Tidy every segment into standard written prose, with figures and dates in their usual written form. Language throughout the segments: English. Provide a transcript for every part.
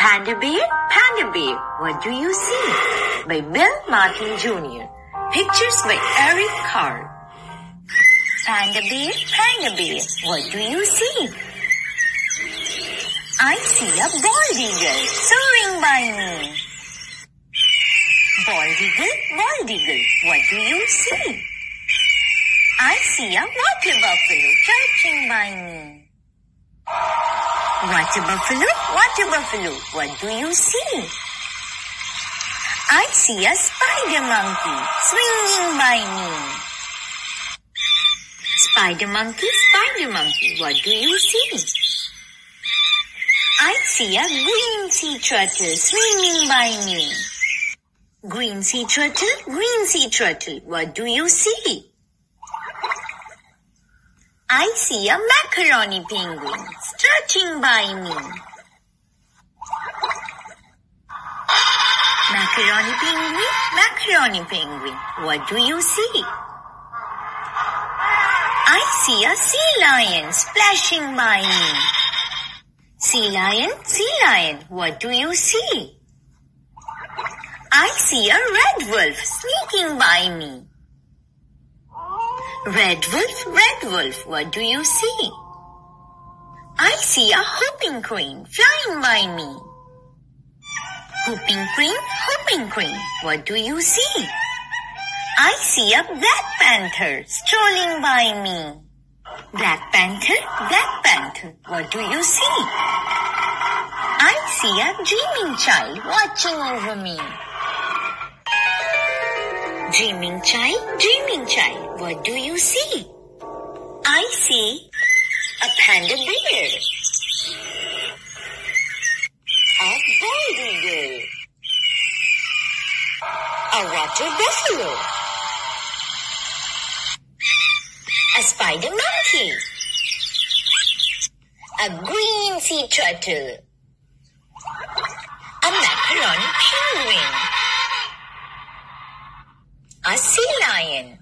Panda Bear, Panda Bear, What Do You See? By Bill Martin Jr. Pictures by Eric Carr. Panda Bear, Panda Bear, what do you see? I see a bald eagle soaring by me. Bald eagle, what do you see? I see a water buffalo charging by me. Water buffalo, what do you see? I see a spider monkey swinging by me. Spider monkey, what do you see? I see a green sea turtle swimming by me. Green sea turtle, what do you see? I see a macaroni penguin stretching by me. Macaroni penguin, what do you see? I see a sea lion splashing by me. Sea lion, what do you see? I see a red wolf sneaking by me. Red wolf, what do you see? I see a whooping crane flying by me. Whooping crane, what do you see? I see a black panther strolling by me. Black panther, what do you see? I see a dreaming child watching over me. Dreaming child, what do you see? I see a panda bear, a bald eagle, a water buffalo, a spider monkey, a green sea turtle, a macaroni penguin, a sea lion,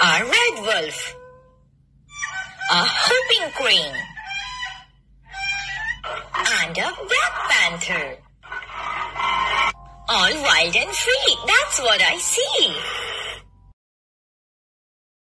a red wolf, a whooping crane, and a black panther. All wild and free, that's what I see.